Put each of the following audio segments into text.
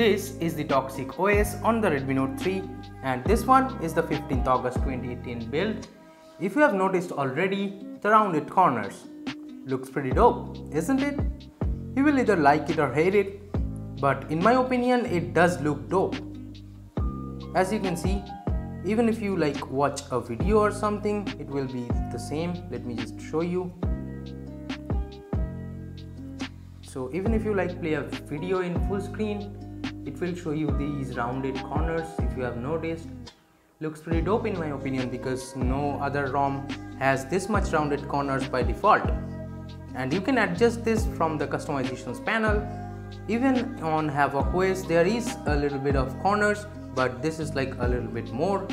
This is the Toxic OS on the Redmi Note 3 and this one is the 15th August 2018 build. If you have noticed already, the rounded corners. Looks pretty dope, isn't it? You will either like it or hate it, but in my opinion it does look dope. As you can see, even if you like watch a video or something, it will be the same. Let me just show you. So even if you like play a video in full screen, it will show you these rounded corners if you have noticed. Looks pretty dope in my opinion because no other ROM has this much rounded corners by default. And you can adjust this from the customizations panel. Even on Havoc OS there is a little bit of corners, but this is like a little bit more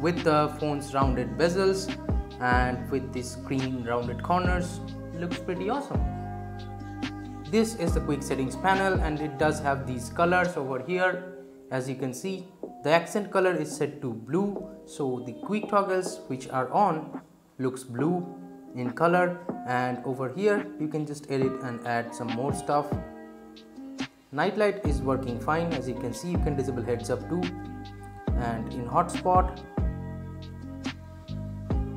with the phone's rounded bezels and with the screen rounded corners. Looks pretty awesome. This is the quick settings panel and it does have these colors over here. As you can see, the accent color is set to blue, so the quick toggles which are on looks blue in color, and over here you can just edit and add some more stuff. Nightlight is working fine. As you can see, you can disable heads up too. And in hotspot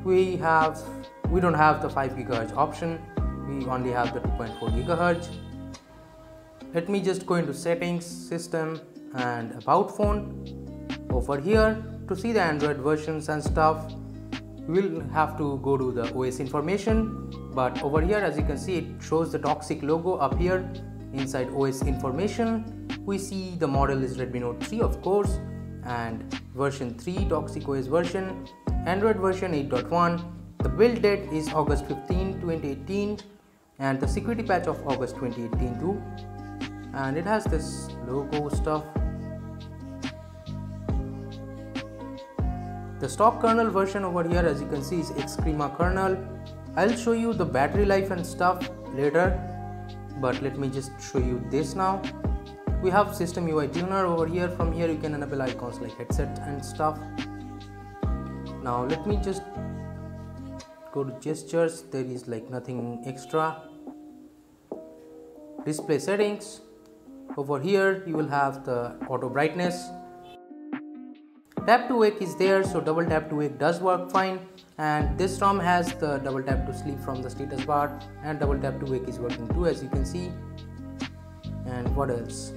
we don't have the 5 GHz option. We only have the 2.4 GHz. Let me just go into settings, system and about phone. Over here to see the Android versions and stuff you will have to go to the OS information, but over here as you can see it shows the Toxic logo up here. Inside OS information we see the model is Redmi Note 3 of course, and version 3 Toxic OS version, Android version 8.1. The build date is August 15, 2018 and the security patch of August 2018 too, and it has this logo stuff. The stock kernel version over here as you can see is X Crema kernel. I'll show you the battery life and stuff later, but let me just show you this now. We have system UI tuner over here. From here you can enable icons like headset and stuff. Now let me just go to gestures. There is like nothing extra. Display settings. Over here you will have the auto brightness. Tap to wake is there, so double tap to wake does work fine, and this ROM has the double tap to sleep from the status bar, and double tap to wake is working too as you can see. And what else?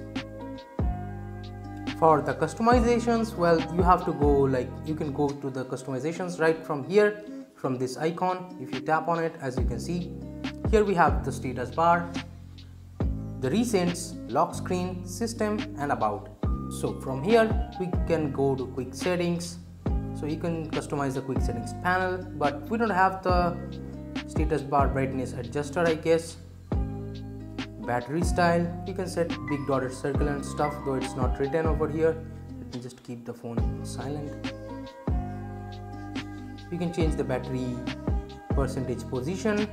For the customizations, well, you have to go like you can go to the customizations right from here, from this icon. If you tap on it, as you can see, here we have the status bar, the recents, lock screen, system and about. So from here we can go to quick settings, so you can customize the quick settings panel, but we don't have the status bar brightness adjuster I guess. Battery style, you can set big dotted circle and stuff, though it's not written over here. Let me just keep the phone silent. You can change the battery percentage position,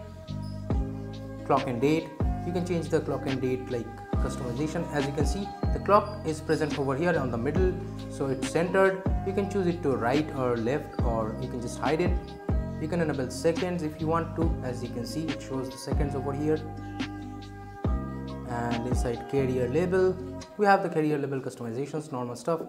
clock and date. You can change the clock and date like customization. As you can see, the clock is present over here on the middle, so it's centered. You can choose it to right or left, or you can just hide it. You can enable seconds if you want to. As you can see, it shows the seconds over here. And inside carrier label we have the carrier label customizations, normal stuff.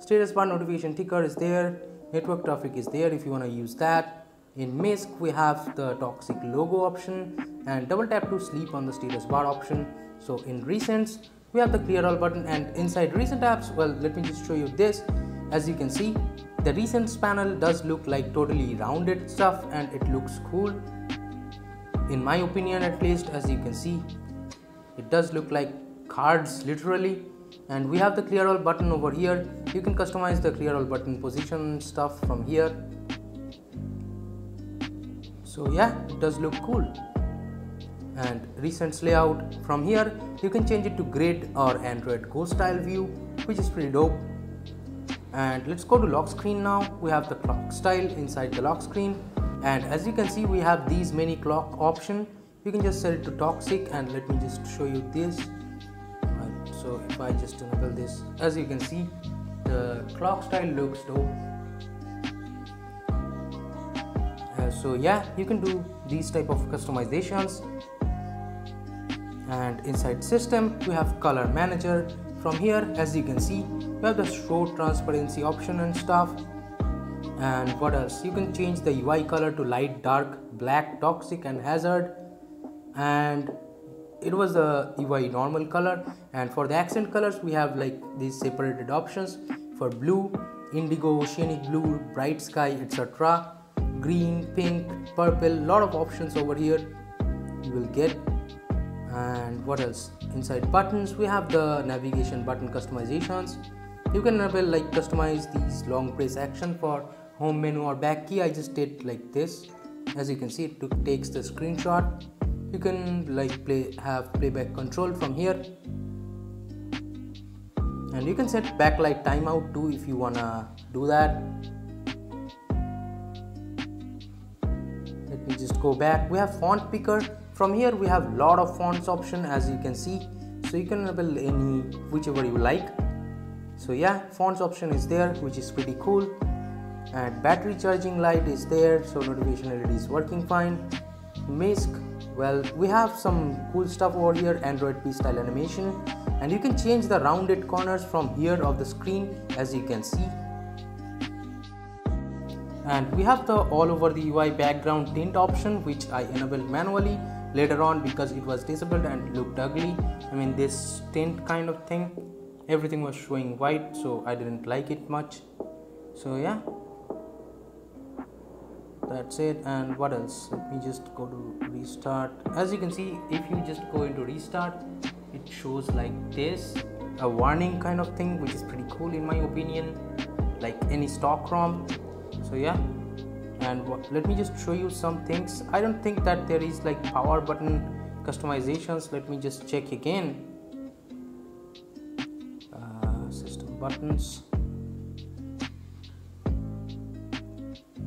Status bar notification ticker is there, network traffic is there if you want to use that. In MISC we have the Toxic logo option and double tap to sleep on the status bar option. So in recents we have the clear all button, and inside recent apps, well, let me just show you this. As you can see, the recents panel does look like totally rounded stuff and it looks cool in my opinion at least. As you can see, it does look like cards literally, and we have the clear all button over here. You can customize the clear all button position stuff from here. So yeah, it does look cool. And recent layout, from here you can change it to grid or Android Go style view, which is pretty dope. And let's go to lock screen now. We have the clock style inside the lock screen, and as you can see we have these many clock option. You can just set it to Toxic, and let me just show you this. So if I just enable this, as you can see the clock style looks dope. So yeah, you can do these type of customizations. And inside system we have color manager. From here, as you can see, you have the show transparency option and stuff. And what else? You can change the UI color to light, dark, black, toxic and hazard. And it was the UI normal color. And for the accent colors, we have like these separated options for blue, indigo, oceanic blue, bright sky, etc. Green, pink, purple, lot of options over here you will get. And what else? Inside buttons, we have the navigation button customizations. You can enable like customize these long press action for home menu or back key. I just did like this. As you can see, it takes the screenshot. You can like have playback control from here. And you can set backlight timeout too if you wanna do that. Let me just go back. We have font picker. From here we have lot of fonts option, as you can see. So you can enable any whichever you like. So yeah, fonts option is there, which is pretty cool. And battery charging light is there, so notification LED is working fine. Misc, well, we have some cool stuff over here, Android P style animation. And you can change the rounded corners from here of the screen, as you can see. And we have the all over the UI background tint option, which I enabled manually later on because it was disabled and looked ugly. I mean, this tint kind of thing, everything was showing white, so I didn't like it much. So yeah, that's it. And what else? Let me just go to restart. As you can see, if you just go into restart, it shows like this, a warning kind of thing, which is pretty cool in my opinion, like any stock ROM. So yeah, and let me just show you some things. I don't think that there is like power button customizations. Let me just check again. System buttons.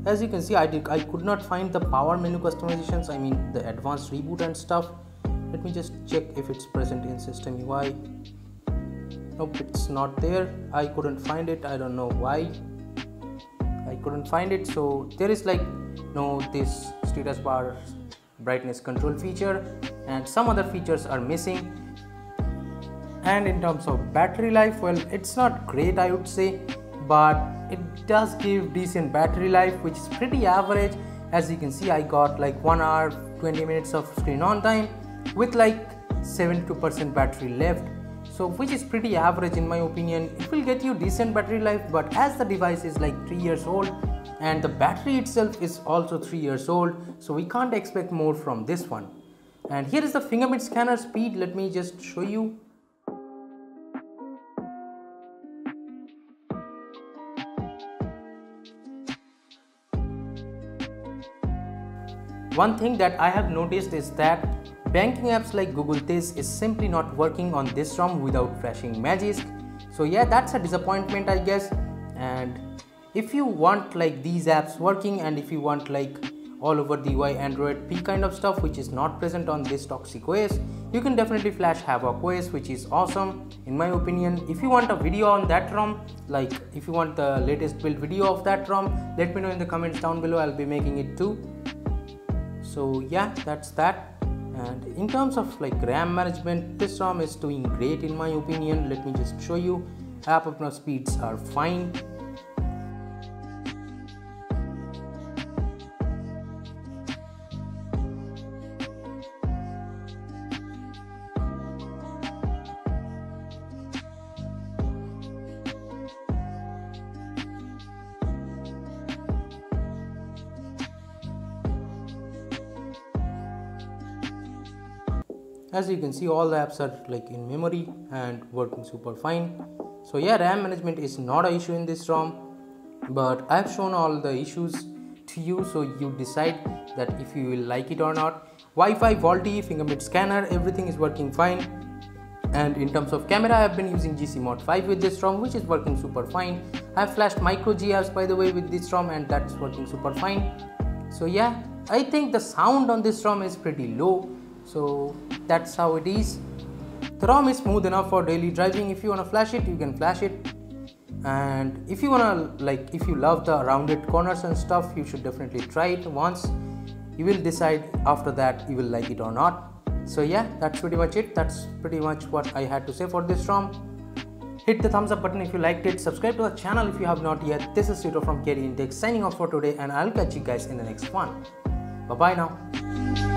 As you can see, I could not find the power menu customizations. I mean the advanced reboot and stuff. Let me just check if it's present in system UI. Nope, it's not there. I couldn't find it. I don't know why I couldn't find it. So there is like no this status bar brightness control feature, and some other features are missing. And in terms of battery life, well, it's not great, I would say, but it does give decent battery life, which is pretty average. As you can see, I got like 1 hour 20 minutes of screen on time with like 72% battery left, so which is pretty average in my opinion. It will get you decent battery life, but as the device is like 3 years old and the battery itself is also 3 years old, so we can't expect more from this one. And here is the fingerprint scanner speed. Let me just show you. One thing that I have noticed is that banking apps like Google Tez is simply not working on this ROM without flashing magic. So yeah, that's a disappointment, I guess. And if you want like these apps working, and if you want like all over the UI Android P kind of stuff, which is not present on this Toxic OS, you can definitely flash Havoc OS, which is awesome in my opinion. If you want a video on that ROM, like if you want the latest build video of that ROM, let me know in the comments down below. I'll be making it too. So yeah, that's that. And in terms of like RAM management, this ROM is doing great in my opinion. Let me just show you. App upload speeds are fine. As you can see, all the apps are like in memory and working super fine. So yeah, RAM management is not an issue in this ROM, but I've shown all the issues to you, so you decide that if you will like it or not. Wi-Fi, VoLTE, fingerprint scanner, everything is working fine. And in terms of camera, I've been using GC mod 5 with this ROM, which is working super fine. I've flashed micro GApps, by the way, with this ROM, and that's working super fine. So yeah, I think the sound on this ROM is pretty low. So that's how it is. The ROM is smooth enough for daily driving. If you wanna flash it, you can flash it. And if you wanna like, if you love the rounded corners and stuff, you should definitely try it once. You will decide after that you will like it or not. So yeah, that's pretty much it. That's pretty much what I had to say for this ROM. Hit the thumbs up button if you liked it, subscribe to our channel if you have not yet. This is Tito from KTNTECH signing off for today, and I'll catch you guys in the next one. Bye bye now.